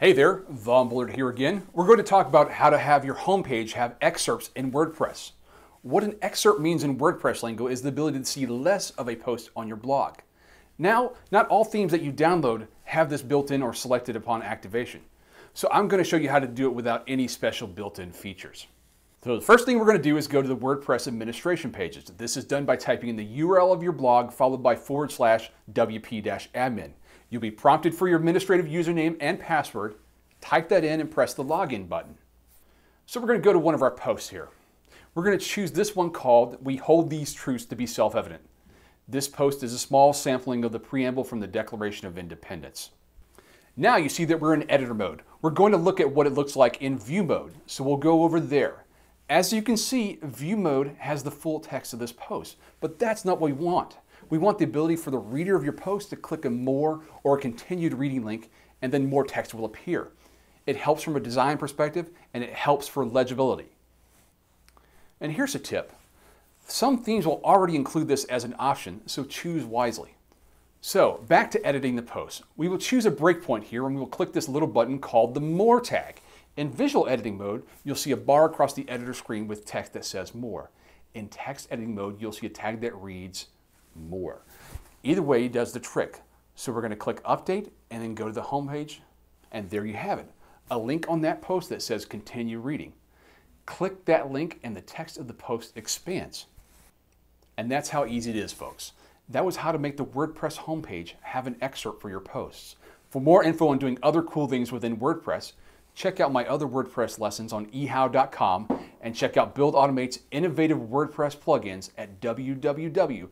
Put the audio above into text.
Hey there, Vaughn Bullard here again. We're going to talk about how to have your homepage have excerpts in WordPress. What an excerpt means in WordPress lingo is the ability to see less of a post on your blog. Now, not all themes that you download have this built in or selected upon activation. So I'm going to show you how to do it without any special built-in features. So the first thing we're going to do is go to the WordPress administration pages. This is done by typing in the URL of your blog followed by /WP-admin. You'll be prompted for your administrative username and password. Type that in and press the login button. So we're going to go to one of our posts here. We're going to choose this one called We Hold These Truths to Be Self-Evident. This post is a small sampling of the preamble from the Declaration of Independence. Now you see that we're in editor mode. We're going to look at what it looks like in view mode. So we'll go over there. As you can see, view mode has the full text of this post, but that's not what we want. We want the ability for the reader of your post to click a more or a continued reading link, and then more text will appear. It helps from a design perspective, and it helps for legibility. And here's a tip. Some themes will already include this as an option, so choose wisely. So back to editing the post. We will choose a breakpoint here, and we will click this little button called the More tag. In visual editing mode, you'll see a bar across the editor screen with text that says More. In text editing mode, you'll see a tag that reads More. Either way does the trick. So we're going to click Update and then go to the home page, and there you have it. A link on that post that says Continue Reading. Click that link and the text of the post expands. And that's how easy it is, folks. That was how to make the WordPress homepage have an excerpt for your posts. For more info on doing other cool things within WordPress, check out my other WordPress lessons on ehow.com and check out Build Automate's innovative WordPress plugins at www.buildautomate.com.